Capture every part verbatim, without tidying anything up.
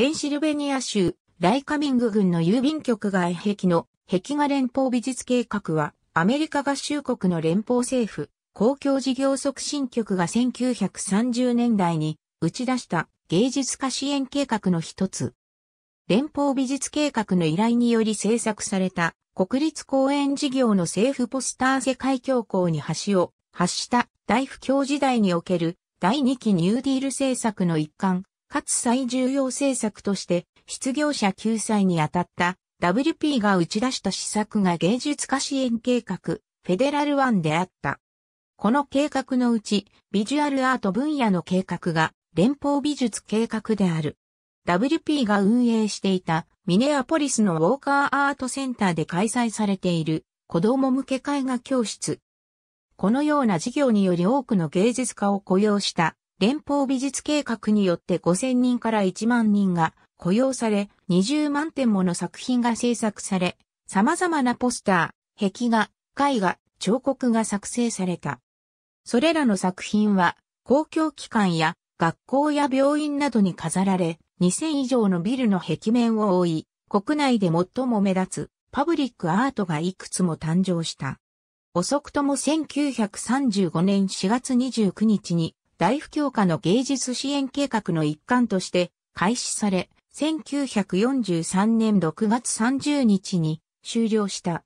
ペンシルベニア州、ライカミング郡の郵便局外壁の壁画連邦美術計画は、アメリカ合衆国の連邦政府、公共事業促進局がせんきゅうひゃくさんじゅうねんだいに打ち出した芸術家支援計画の一つ。連邦美術計画の依頼により制作された国立公園事業の政府ポスター世界恐慌に橋を発した大不況時代におけるだいにきニューディール政策の一環、かつ最重要政策として失業者救済に当たった ダブリューピー が打ち出した施策が芸術家支援計画フェデラルワンであった。この計画のうちビジュアルアート分野の計画が連邦美術計画である。ダブリューピー が運営していたミネアポリスのウォーカーアートセンターで開催されている子供向け絵画教室。このような事業により多くの芸術家を雇用した連邦美術計画によってごせんにんからいちまんにんが雇用されにじゅうまんてんもの作品が制作され様々なポスター、壁画、絵画、彫刻が作成された。それらの作品は公共機関や学校や病院などに飾られにせんいじょうのビルの壁面を覆い、国内で最も目立つパブリックアートがいくつも誕生した。遅くともせんきゅうひゃくさんじゅうごねんしがつにじゅうくにちに大不況下の芸術支援計画の一環として開始され、せんきゅうひゃくよんじゅうさんねんろくがつさんじゅうにちに終了した。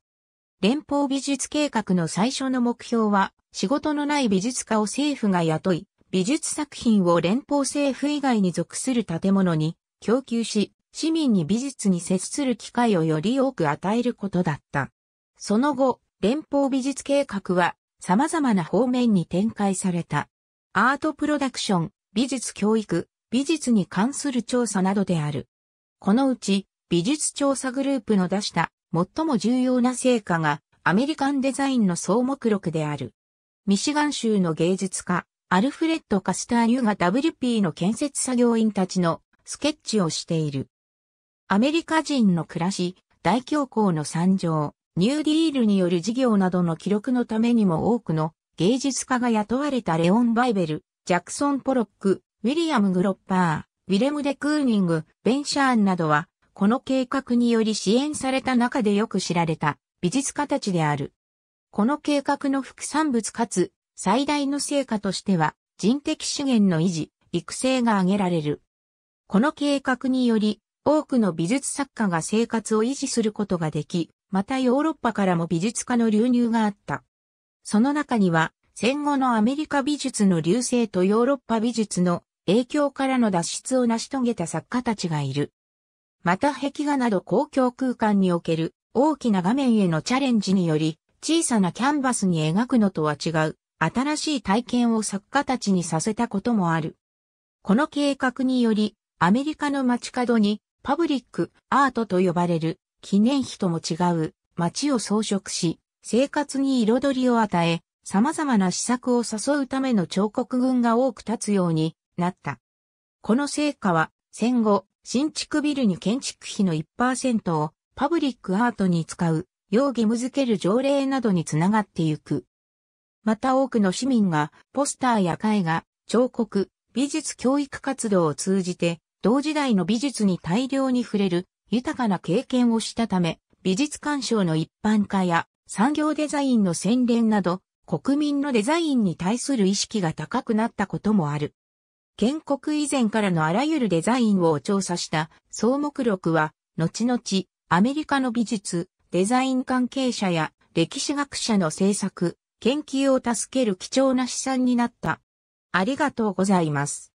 連邦美術計画の最初の目標は、仕事のない美術家を政府が雇い、美術作品を連邦政府以外に属する建物に供給し、市民に美術に接する機会をより多く与えることだった。その後、連邦美術計画は様々な方面に展開された。アートプロダクション、美術教育、美術に関する調査などである。このうち、美術調査グループの出した最も重要な成果がアメリカンデザインの総目録である。ミシガン州の芸術家、アルフレッド・カスターニュが ダブリューピー の建設作業員たちのスケッチをしている。アメリカ人の暮らし、大恐慌の惨状、ニューディールによる事業などの記録のためにも多くの芸術家が雇われたレオン・バイベル、ジャクソン・ポロック、ウィリアム・グロッパー、ウィレム・デ・クーニング、ベン・シャーンなどは、この計画により支援された中でよく知られた美術家たちである。この計画の副産物かつ、最大の成果としては人的資源の維持、育成が挙げられる。この計画により多くの美術作家が生活を維持することができ、またヨーロッパからも美術家の流入があった。その中には戦後のアメリカ美術の隆盛とヨーロッパ美術の影響からの脱出を成し遂げた作家たちがいる。また壁画など公共空間における大きな画面へのチャレンジにより小さなキャンバスに描くのとは違う。新しい体験を作家たちにさせたこともある。この計画により、アメリカの街角にパブリックアートと呼ばれる記念碑とも違う街を装飾し、生活に彩りを与え、様々な施策を誘うための彫刻群が多く立つようになった。この成果は、戦後、新築ビルに建築費の いちパーセント をパブリックアートに使う、よう義務づける条例などにつながってゆく。また多くの市民がポスターや絵画、彫刻、美術教育活動を通じて同時代の美術に大量に触れる豊かな経験をしたため美術鑑賞の一般化や産業デザインの洗練など国民のデザインに対する意識が高くなったこともある。建国以前からのあらゆるデザインを調査した総目録は後々アメリカの美術、デザイン関係者や歴史学者の制作、研究を助ける貴重な資産になった。ありがとうございます。